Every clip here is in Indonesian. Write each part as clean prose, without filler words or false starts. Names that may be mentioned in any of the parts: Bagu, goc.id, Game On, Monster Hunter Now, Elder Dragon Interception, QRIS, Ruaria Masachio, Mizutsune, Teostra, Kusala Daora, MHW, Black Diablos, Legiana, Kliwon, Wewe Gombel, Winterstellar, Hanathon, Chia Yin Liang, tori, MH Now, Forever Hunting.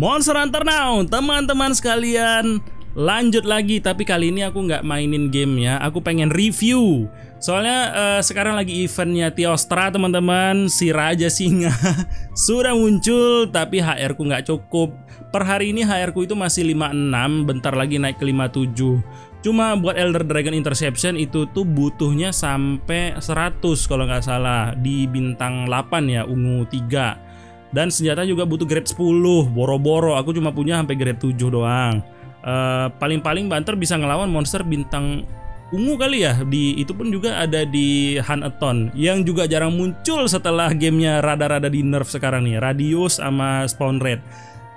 Monster Hunter Now, teman-teman sekalian, lanjut lagi. Tapi kali ini aku nggak mainin gamenya, aku pengen review. Soalnya sekarang lagi eventnya Teostra, teman-teman. Si Raja Singa sudah muncul, tapi HR ku nggak cukup. Per hari ini HR ku itu masih 56, bentar lagi naik ke 57. Cuma buat Elder Dragon Interception itu tuh butuhnya sampai 100 kalau nggak salah. Di bintang 8 ya, ungu 3. Dan senjata juga butuh grade 10, boro-boro. Aku cuma punya sampai grade 7 doang. Paling-paling banter bisa ngelawan monster bintang ungu kali ya. Itu pun juga ada di Hanathon, yang juga jarang muncul setelah gamenya rada-rada di nerf sekarang nih. Radius sama spawn rate.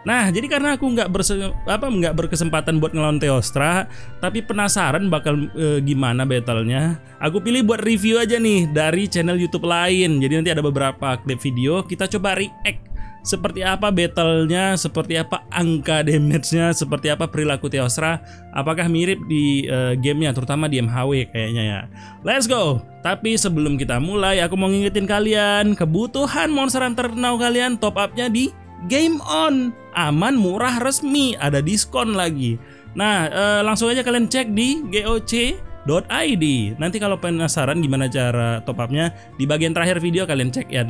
Nah, jadi karena aku nggak berkesempatan buat ngelawan Teostra, tapi penasaran bakal gimana battlenya, aku pilih buat review aja nih dari channel YouTube lain. Jadi nanti ada beberapa klip video, kita coba react seperti apa battlenya, seperti apa angka damage-nya, seperti apa perilaku Teostra, apakah mirip di gamenya, terutama di MHW kayaknya ya. Let's go! Tapi sebelum kita mulai, aku mau ngingetin kalian, kebutuhan Monster Hunter Now kalian top up-nya di Game On, aman, murah, resmi, ada diskon lagi. Nah, langsung aja kalian cek di goc.id. Nanti kalau penasaran gimana cara top up-nya, di bagian terakhir video kalian cek ya.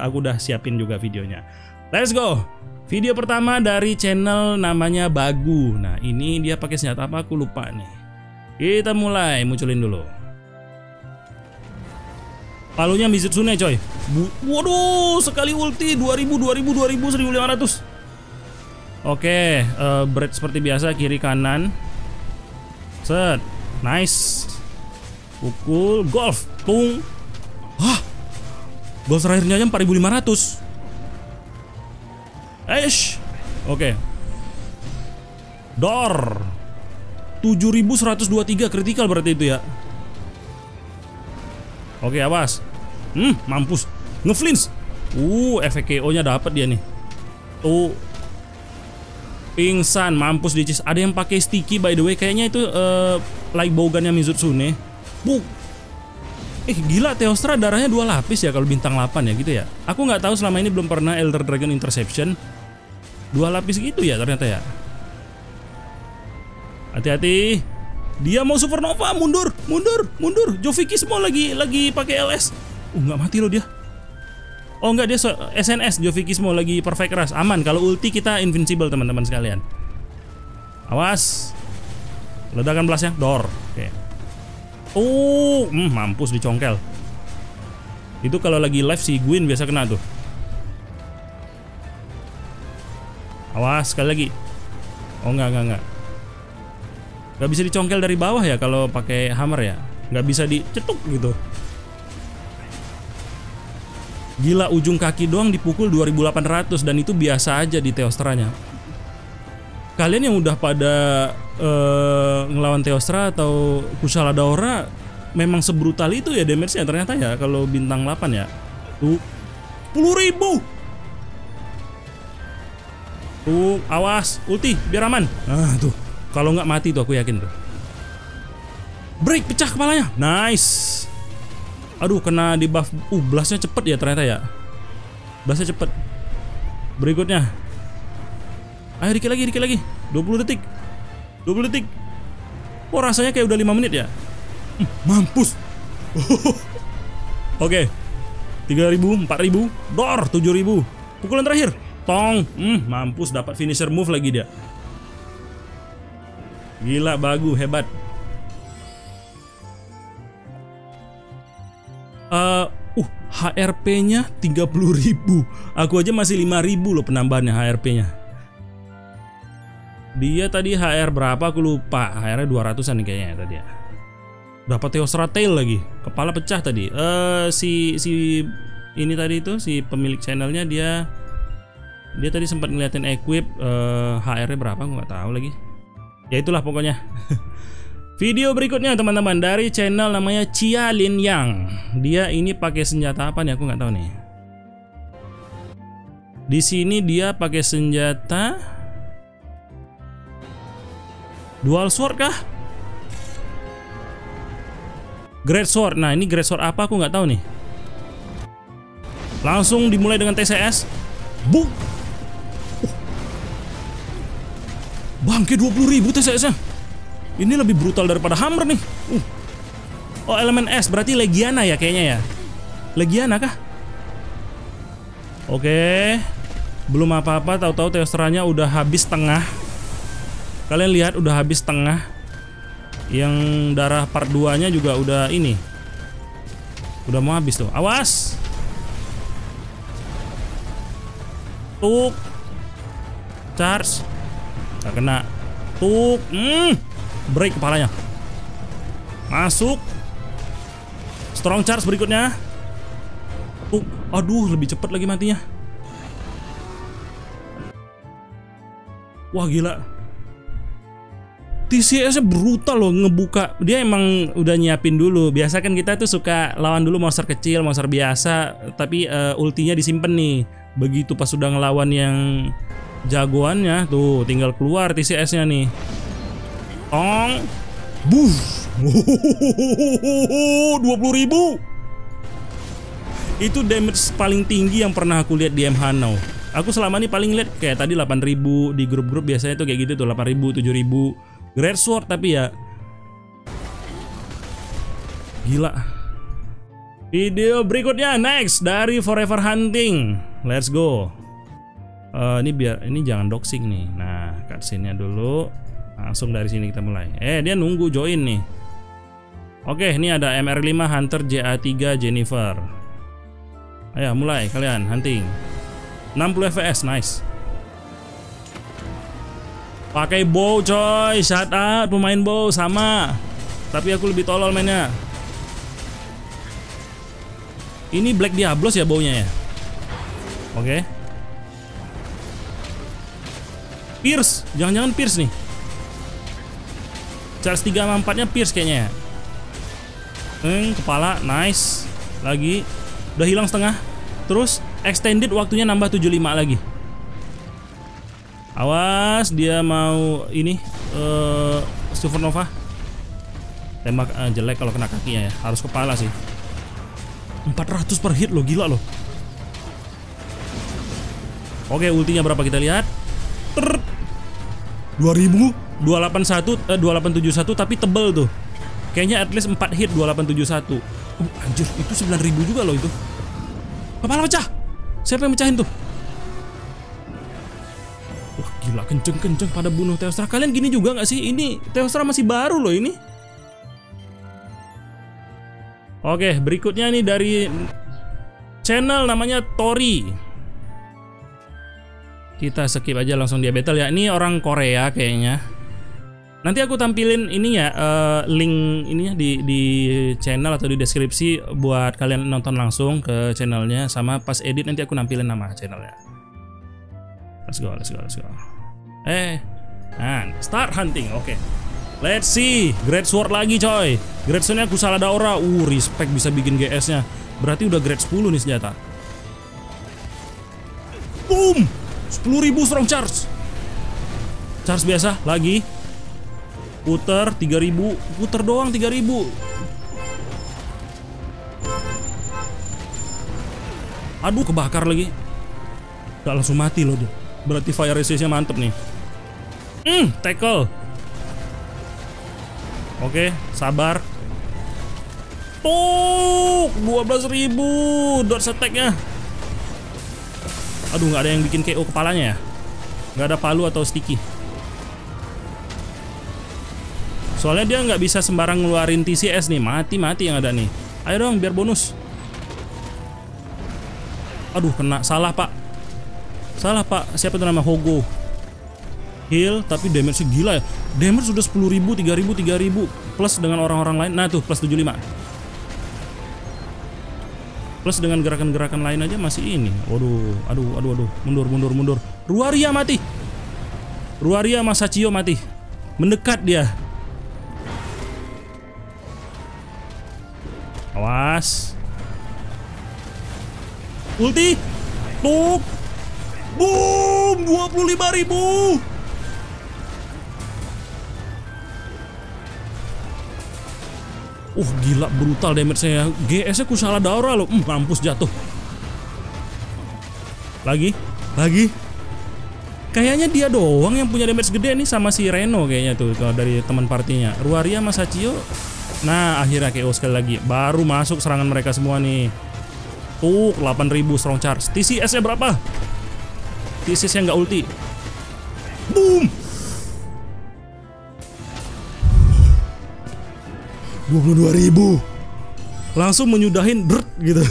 Aku udah siapin juga videonya. Let's go. Video pertama dari channel namanya Bagu. Nah, ini dia pakai senjata apa aku lupa nih. Kita mulai, munculin dulu. Palunya Mizutsune coy. Waduh, sekali ulti 2000 1500. Oke, break seperti biasa, kiri kanan. Set. Nice. Pukul golf. Tung. Hah. Golf terakhirnya aja 4500. Eish. Oke. Door. 7123 critical berarti itu ya. Oke, awas. Mampus. Ngeflinch. Efek KO-nya dapat dia nih. Tuh. Pingsan, mampus dicis. Ada yang pakai sticky by the way, kayaknya itu light bowgun-nya Mizutsune. Buk. Gila, Teostra darahnya 2 lapis ya kalau bintang 8 ya gitu ya. Aku nggak tahu, selama ini belum pernah Elder Dragon Interception 2 lapis gitu ya ternyata ya. Hati-hati. Dia mau supernova, mundur. Joviki semua lagi pakai LS. Nggak mati loh dia. Oh enggak, dia SNS. Joviki semua lagi perfect rush. Aman, kalau ulti kita invincible teman-teman sekalian. Awas. Ledakan blastnya. Door. Oke. Mampus dicongkel. Itu kalau lagi live si Gwyn biasa kena tuh. Awas, sekali lagi. Oh enggak. Gak bisa dicongkel dari bawah ya kalau pakai hammer ya. Gak bisa dicetuk gitu. Gila, ujung kaki doang dipukul 2800, dan itu biasa aja di Teostranya. Kalian yang udah pada ngelawan Teostra atau Kusala Daora, memang sebrutal itu ya damage-nya ternyata ya kalau bintang 8 ya. Tuh 10.000. Tuh, awas, ulti biar aman. Nah tuh. Kalau nggak mati tuh aku yakin tuh. Break, pecah kepalanya. Nice. Aduh, kena di buff. Blastnya cepet ya ternyata ya. Blastnya cepet. Berikutnya. Ayo dikit lagi. 20 detik. Oh, rasanya kayak udah 5 menit ya. Mampus. Oke. 3000, 4000, door 7000. Pukulan terakhir. Tong. Mampus, dapat finisher move lagi dia. Gila, Bagu hebat. HRP-nya 30.000. Aku aja masih 5.000 loh penambahannya HRP-nya. Dia tadi HR berapa aku lupa. HR-nya 200-an kayaknya tadi ya. Dapat Teostra tail lagi. Kepala pecah tadi. Si ini tadi itu si pemilik channelnya, dia tadi sempat ngeliatin equip, HR-nya berapa aku nggak tahu lagi. Ya itulah pokoknya. Video berikutnya teman-teman dari channel namanya Chia Yin Liang. Dia ini pakai senjata apa nih aku nggak tahu nih. Di sini dia pakai senjata dual sword kah? Great sword. Nah, ini great sword apa aku nggak tahu nih. Langsung dimulai dengan TCS. Buk. Bangke 20.000 TCS-nya. Ini lebih brutal daripada Hammer nih. Oh, elemen S berarti Legiana ya kayaknya ya. Legiana kah? Oke. Belum apa-apa, tahu-tahu Teostranya udah habis tengah. Kalian lihat udah habis tengah. Yang darah part 2-nya juga udah ini. Udah mau habis tuh. Awas. Tuk. Charge. Gak kena. Tuk. Break kepalanya. Masuk. Strong charge berikutnya. Tuk. Aduh, lebih cepat lagi matinya. Wah, gila. TCS-nya brutal loh ngebuka. Dia emang udah nyiapin dulu. Biasa kan kita tuh suka lawan dulu monster kecil, monster biasa, tapi ultinya disimpan nih. Begitu pas sudah ngelawan yang jagoannya tuh tinggal keluar TCS-nya nih. Tong. Buff. 20.000. Itu damage paling tinggi yang pernah aku lihat di MH Now. Aku selama ini paling lihat kayak tadi 8.000 di grup-grup biasanya tuh kayak gitu tuh 8.000, 7.000 Great Sword tapi ya gila. Video berikutnya next dari Forever Hunting. Let's go. Ini jangan doxing nih. Nah, cutscene-nya dulu. Langsung dari sini kita mulai. Dia nunggu join nih. Oke, ini ada MR5 Hunter JA3 Jennifer. Ayo mulai kalian hunting. 60 FPS, nice. Pakai bow coy, shout out pemain bow sama. Tapi aku lebih tolol mainnya. Ini Black Diablos ya bownya ya. Oke. Pierce, jangan-jangan Pierce nih. Charge 3 sama 4-nya Pierce kayaknya ya. Kepala, nice. Lagi, udah hilang setengah. Terus extended waktunya nambah 75 lagi. Awas dia mau ini supernova. Tembak jelek kalau kena kakinya ya. Harus kepala sih. 400 per hit loh, gila loh. Oke, ultinya berapa kita lihat? 2000 281 2871 tapi tebel tuh. Kayaknya at least 4 hit 2871. Anjir, itu 9.000 juga loh itu. Kepala pecah. Siapa yang mecahin tuh? Wah gila, kenceng-kenceng pada bunuh Teostra. Kalian gini juga nggak sih? Ini Teostra masih baru loh ini. Oke, berikutnya nih dari channel namanya Tori. Kita skip aja langsung dia battle ya. Ini orang Korea kayaknya. Nanti aku tampilin ininya link ininya di channel atau di deskripsi buat kalian nonton langsung ke channelnya, sama pas edit nanti aku nampilin nama channelnya. Let's go, let's go, let's go. And start hunting. Oke. Let's see. Great Sword lagi coy. Great Sword-nya Kusala Daora. Respect bisa bikin GS-nya. Berarti udah grade 10 nih senjata. Boom. 10.000 strong charge. Charge biasa lagi. Puter 3.000, puter doang 3.000. Aduh, kebakar lagi. Gak langsung mati loh dia. Berarti fire resistnya mantep nih. Tackle. Oke, sabar. Tuk, 12.000 dodge attack-nya. Aduh, nggak ada yang bikin KO kepalanya ya. Nggak ada palu atau sticky. Soalnya dia nggak bisa sembarang ngeluarin TCS nih. Mati-mati yang ada nih. Ayo dong biar bonus. Aduh, kena. Salah pak. Salah pak. Siapa itu nama? Hogo. Heal. Tapi damage-nya gila ya. Damage sudah 10.000, 3.000, 3.000. Plus dengan orang-orang lain. Nah tuh plus 75. Plus dengan gerakan-gerakan lain aja masih ini. Waduh. Aduh, aduh, aduh. Mundur, mundur, mundur. Ruaria mati. Ruaria Masachio mati. Mendekat dia. Awas. Ulti. Tuk. Boom. 25.000. Gila brutal damage-nya. GS-nya Kusala Daora loh. Mampus jatuh. Lagi. Lagi. Kayaknya dia doang yang punya damage gede nih sama si Reno kayaknya tuh kalau dari teman partinya. Ruaria sama Sachio. Nah, akhirnya KO sekali lagi. Baru masuk serangan mereka semua nih. Tuh, 8000 strong charge. TCS-nya berapa? TCS-nya nggak ulti. Boom! 22.000. Langsung menyudahin dert gitu.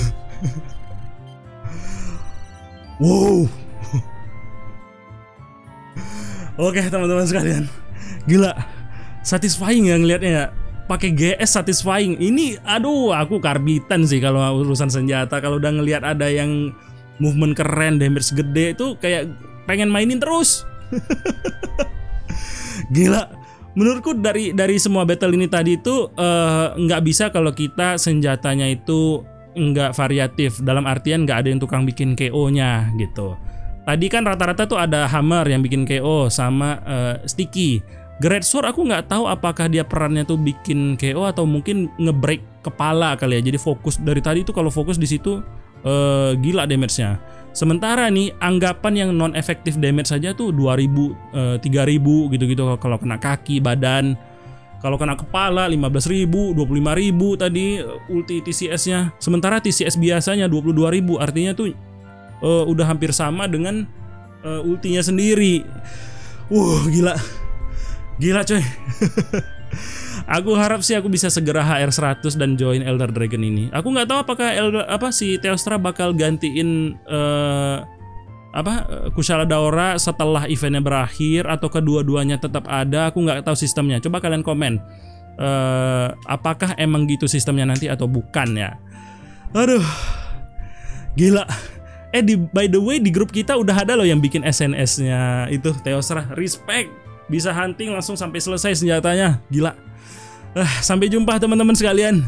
Wow. Oke teman-teman sekalian, gila, satisfying ya ngelihatnya ya. Pakai GS satisfying. Ini aduh aku karbitan sih kalau urusan senjata. Kalau udah ngelihat ada yang movement keren, damage gede itu kayak pengen mainin terus. Gila, menurutku dari semua battle ini tadi itu nggak bisa kalau kita senjatanya itu nggak variatif. Dalam artian nggak ada yang tukang bikin KO-nya gitu. Tadi kan rata-rata tuh ada hammer yang bikin KO sama sticky. Great Sword aku nggak tahu apakah dia perannya tuh bikin KO atau mungkin ngebreak kepala kali ya. Jadi fokus dari tadi tuh kalau fokus di situ gila damage-nya. Sementara nih anggapan yang non efektif damage saja tuh 2000, 3000 gitu-gitu. Kalau kena kaki, badan, kalau kena kepala 15.000, 25.000 tadi ulti TCS-nya. Sementara TCS biasanya 22.000, artinya tuh udah hampir sama dengan ultinya sendiri. Gila. Gila coy. Aku harap sih aku bisa segera HR 100 dan join Elder Dragon ini. Aku nggak tahu apakah si Teostra bakal gantiin Kusala Daora setelah eventnya berakhir atau kedua-duanya tetap ada. Aku nggak tahu sistemnya. Coba kalian komen apakah emang gitu sistemnya nanti atau bukan ya. Aduh. Gila. By the way, di grup kita udah ada loh yang bikin SNS-nya itu Teostra. Respect, bisa hunting langsung sampai selesai senjatanya. Gila. Sampai jumpa teman-teman sekalian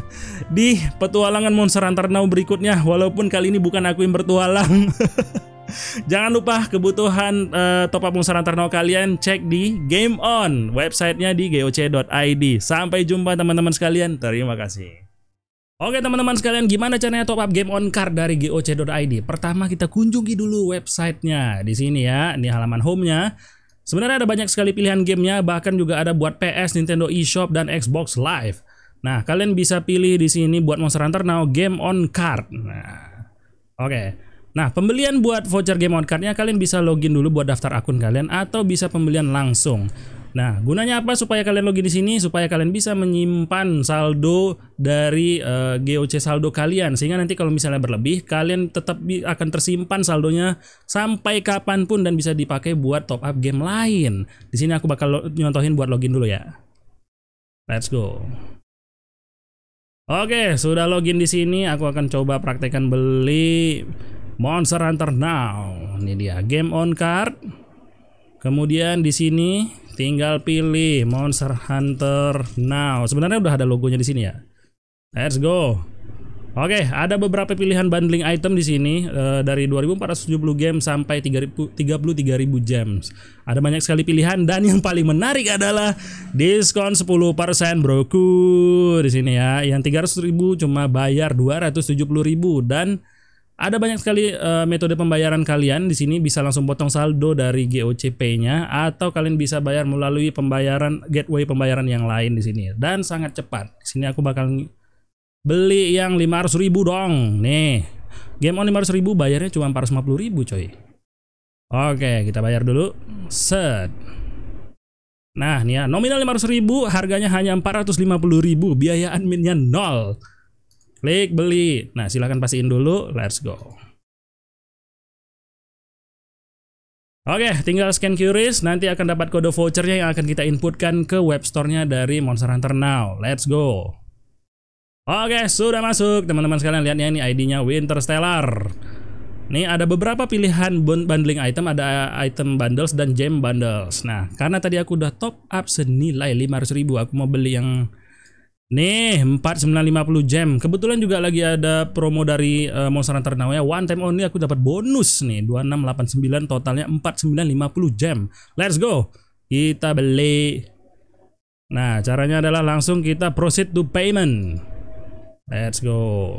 di petualangan Monster Hunter Now berikutnya. Walaupun kali ini bukan aku yang bertualang. Jangan lupa kebutuhan top up Monster Hunter Now kalian cek di Game On, websitenya di goc.id. Sampai jumpa teman-teman sekalian. Terima kasih. Oke teman-teman sekalian, gimana caranya top up Game On Card dari goc.id? Pertama kita kunjungi dulu websitenya. Di sini ya, ini halaman home-nya. Sebenarnya ada banyak sekali pilihan gamenya, bahkan juga ada buat PS, Nintendo eShop, dan Xbox Live. Nah, kalian bisa pilih di sini buat Monster Hunter Now Game On Card. Nah, oke. Nah, pembelian buat voucher Game On Card-nya kalian bisa login dulu buat daftar akun kalian atau bisa pembelian langsung. Nah, gunanya apa supaya kalian login di sini? Supaya kalian bisa menyimpan saldo dari GOC saldo kalian, sehingga nanti kalau misalnya berlebih, kalian tetap akan tersimpan saldonya sampai kapanpun dan bisa dipakai buat top up game lain. Di sini aku bakal nyontohin buat login dulu ya. Let's go. Oke, sudah login di sini. Aku akan coba praktekkan beli Monster Hunter Now. Ini dia Game On Card. Kemudian di sini tinggal pilih Monster Hunter Now. Sebenarnya udah ada logonya di sini ya. Let's go. Oke, ada beberapa pilihan bundling item di sini dari 2470 game sampai 33.000 gems. Ada banyak sekali pilihan dan yang paling menarik adalah diskon 10% broku di sini ya. Yang 300.000 cuma bayar 270.000 dan ada banyak sekali metode pembayaran kalian di sini, bisa langsung potong saldo dari GOCPay-nya atau kalian bisa bayar melalui pembayaran gateway pembayaran yang lain di sini dan sangat cepat. Di sini aku bakal beli yang 500.000 dong. Nih. Game On 500.000 bayarnya cuma 450.000 coy. Oke, kita bayar dulu. Set. Nah, nih ya, nominal 500.000, harganya hanya 450.000, biaya adminnya 0. Klik beli. Nah, silahkan pastiin dulu. Let's go. Oke, tinggal scan QRIS. Nanti akan dapat kode vouchernya yang akan kita inputkan ke webstore-nya dari Monster Hunter Now. Let's go. Oke, sudah masuk. Teman-teman sekalian lihatnya ini ID-nya Winterstellar. Nih ada beberapa pilihan bundling item. Ada item bundles dan gem bundles. Nah, karena tadi aku udah top up senilai 500.000. Aku mau beli yang nih 4950 gem. Kebetulan juga lagi ada promo dari Monster Hunter Now ya. One time only aku dapat bonus nih 2689, totalnya 4950 gem. Let's go. Kita beli. Nah, caranya adalah langsung kita proceed to payment. Let's go.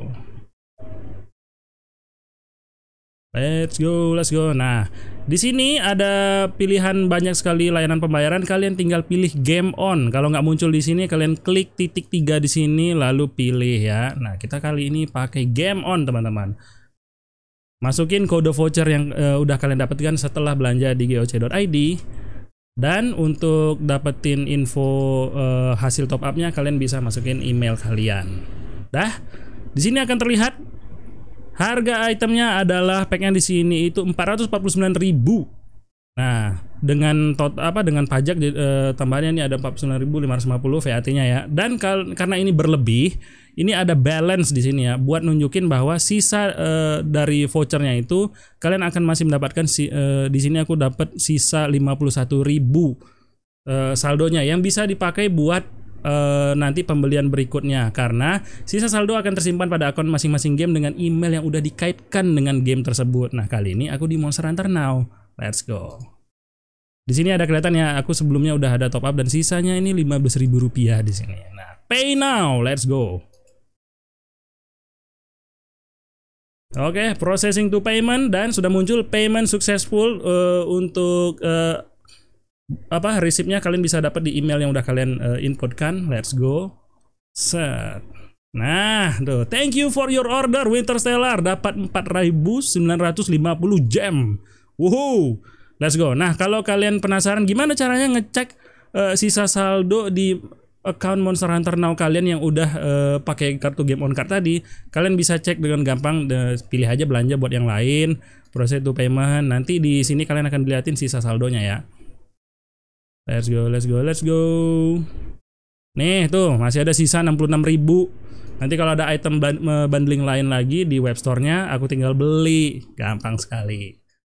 Let's go. Nah, di sini ada pilihan banyak sekali layanan pembayaran. Kalian tinggal pilih Game On. Kalau nggak muncul di sini, kalian klik titik 3 di sini lalu pilih ya. Nah, kita kali ini pakai Game On, teman-teman. Masukin kode voucher yang udah kalian dapatkan setelah belanja di goc.id. Dan untuk dapetin info hasil top up-nya, kalian bisa masukin email kalian. Dah, di sini akan terlihat harga itemnya adalah packnya di sini itu 449.000. Nah, dengan dengan pajak tambahannya ini ada 49.550 VAT-nya ya. Dan karena ini berlebih, ini ada balance di sini ya buat nunjukin bahwa sisa dari vouchernya itu kalian akan masih mendapatkan di sini aku dapat sisa 51.000 saldonya yang bisa dipakai buat nanti pembelian berikutnya, karena sisa saldo akan tersimpan pada akun masing-masing game dengan email yang udah dikaitkan dengan game tersebut. Nah, kali ini aku di Monster Hunter Now. Let's go. Di sini ada kelihatan ya, aku sebelumnya udah ada top up dan sisanya ini Rp15.000 di sini. Nah, pay now, let's go. Oke, processing to payment dan sudah muncul payment successful untuk resipnya kalian bisa dapat di email yang udah kalian inputkan. Let's go. Set. Nah, tuh. Thank you for your order, Winterstellar. Dapat 4.950 gem. Wow. Let's go. Nah, kalau kalian penasaran gimana caranya ngecek sisa saldo di account Monster Hunter Now kalian yang udah pakai kartu Game On Card tadi, kalian bisa cek dengan gampang. Pilih aja belanja buat yang lain, proses to payment. Nanti di sini kalian akan dilihatin sisa saldonya ya. Let's go, let's go, let's go. Nih tuh masih ada sisa 66.000. Nanti kalau ada item bundling lain lagi di webstore-nya, aku tinggal beli. Gampang sekali.